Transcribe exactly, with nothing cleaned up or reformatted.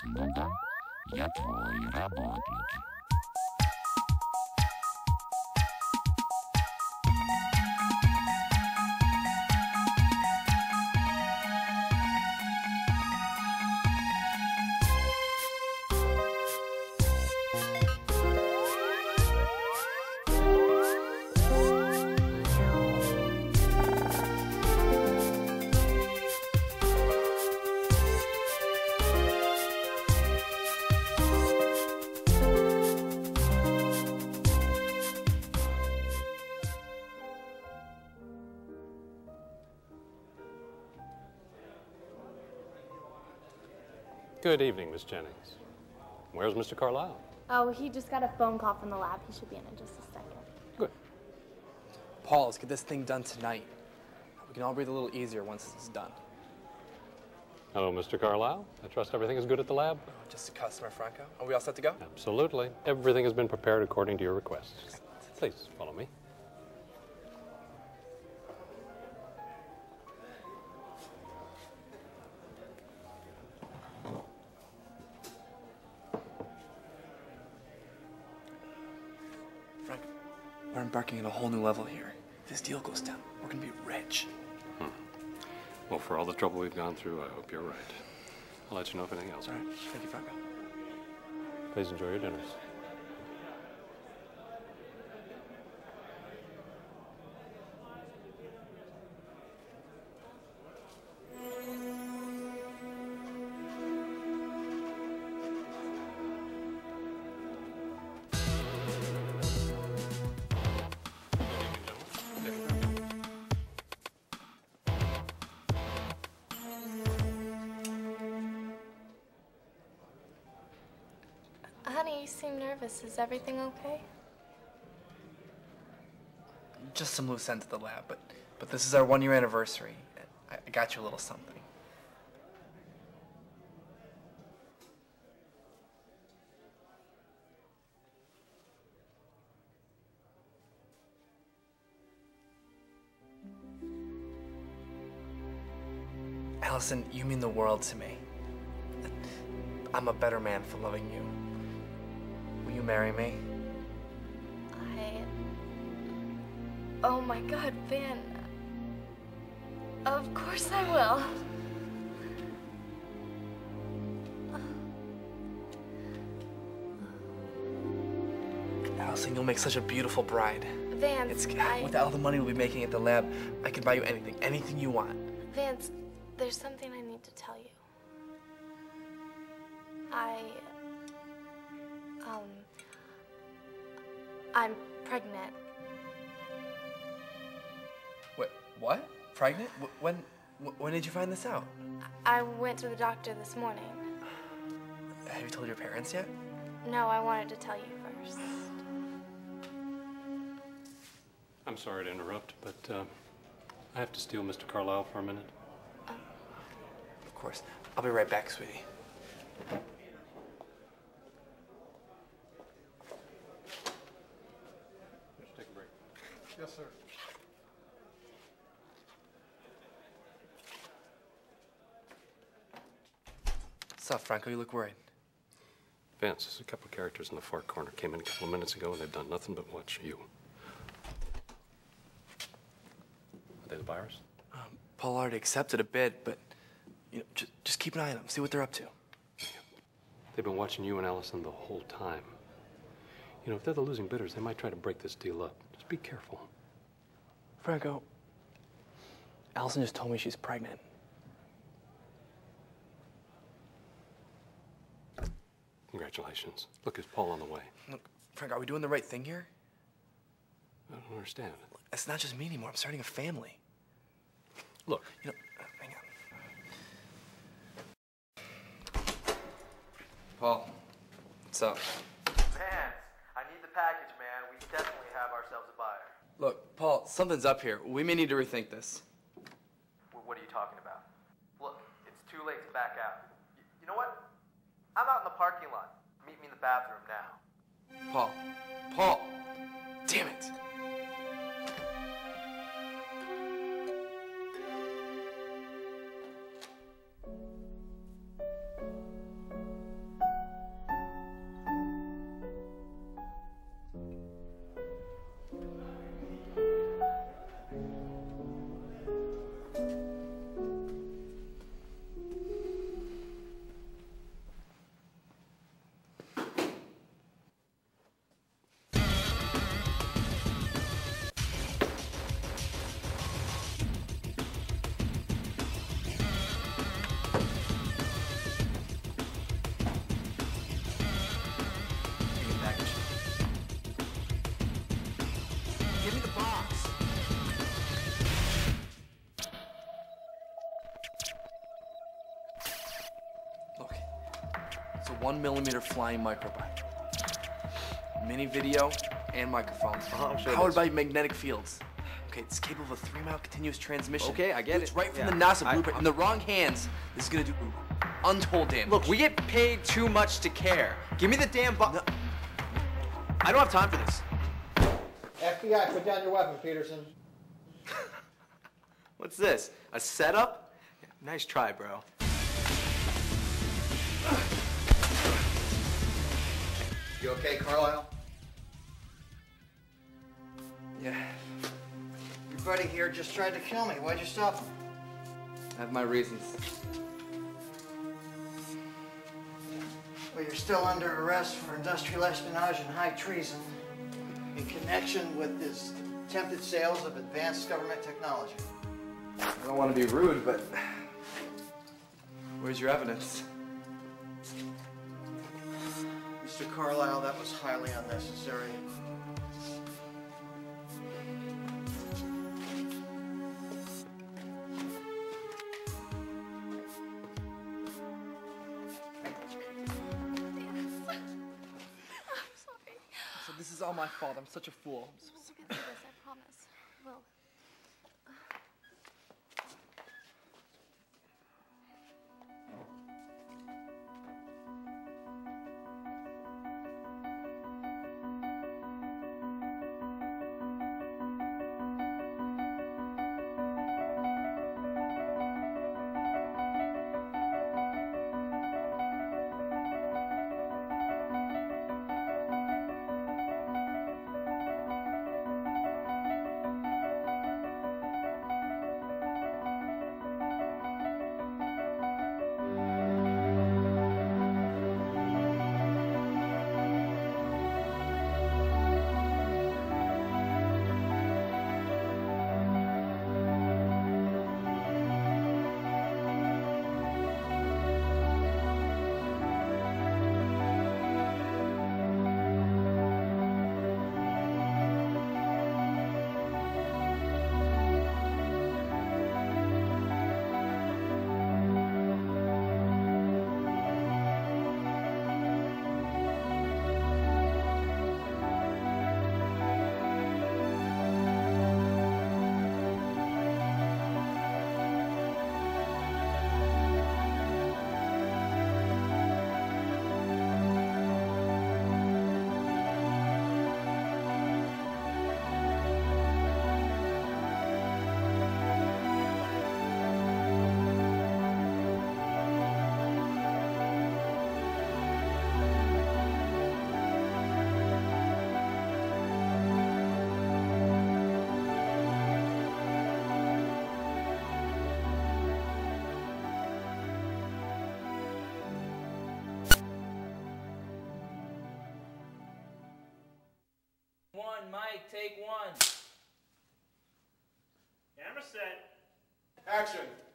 следа, я твой работник. Good evening, Miss Jennings. Where's Mister Carlisle? Oh, he just got a phone call from the lab. He should be in in just a second. Good. Paul, let's get this thing done tonight. We can all breathe a little easier once it's done. Hello, Mister Carlisle. I trust everything is good at the lab? Oh, just a customer, Franco. Are we all set to go? Absolutely. Everything has been prepared according to your requests. Please, follow me. We're embarking on a whole new level here. If this deal goes down, we're gonna be rich. Hmm. Well, for all the trouble we've gone through, I hope you're right. I'll let you know if anything else. All right. Thank you, Franco. Please enjoy your dinners. Honey, you seem nervous. Is everything okay? Just some loose ends at the lab, but but this is our one-year anniversary. I, I got you a little something. Allison, you mean the world to me. I'm a better man for loving you. Will you marry me? I... Oh my God, Van. Of course I will. Allison, you'll make such a beautiful bride. Van, it's I... With all the money we'll be making at the lab, I can buy you anything, anything you want. Vance, there's something I need to tell you. I... Um, I'm pregnant. What? What? Pregnant? When? When did you find this out? I went to the doctor this morning. Have you told your parents yet? No, I wanted to tell you first. I'm sorry to interrupt, but uh, I have to steal Mister Carlisle for a minute. Um. Of course. I'll be right back, sweetie. Yes, sir. What's up, Franco? You look worried. Vance, there's a couple of characters in the far corner. Came in a couple of minutes ago, and they've done nothing but watch you. Are they the buyers? Um, Paul already accepted a bid, but you know, just, just keep an eye on them. See what they're up to. Yeah. They've been watching you and Allison the whole time. You know, if they're the losing bidders, they might try to break this deal up. Just be careful. Franco, Allison just told me she's pregnant. Congratulations. Look, is Paul on the way? Look, Franco, are we doing the right thing here? I don't understand. Look, it's not just me anymore. I'm starting a family. Look. You know, hang on. Paul, what's up? Package, man. We definitely have ourselves a buyer. Look, Paul, something's up here. We may need to rethink this. Well, what are you talking about? Look, it's too late to back out. Y you know what? I'm out in the parking lot. Meet me in the bathroom now. Paul. Paul. Damn it. one millimeter flying microbyte. Mini video and microphones. Uh-huh, sure powered by magnetic fields. Okay, it's capable of a three-mile continuous transmission. Okay, I get Dude, it. It's right from yeah. the NASA blueprint. I, In the wrong hands, this is gonna do untold damage. Look, we get paid too much to care. Give me the damn bu- no. I don't have time for this. F B I, put down your weapon, Peterson. What's this? A setup? Yeah, nice try, bro. You okay, Carlisle? Yeah. Your buddy here just tried to kill me. Why'd you stop him? I have my reasons. Well, you're still under arrest for industrial espionage and high treason in connection with this attempted sales of advanced government technology. I don't want to be rude, but where's your evidence? Mister Carlisle, that was highly unnecessary. This is all my fault. I'm such a fool. I'm so no, we'll get through this, I promise. We'll. Mike, take one. Camera set. Action.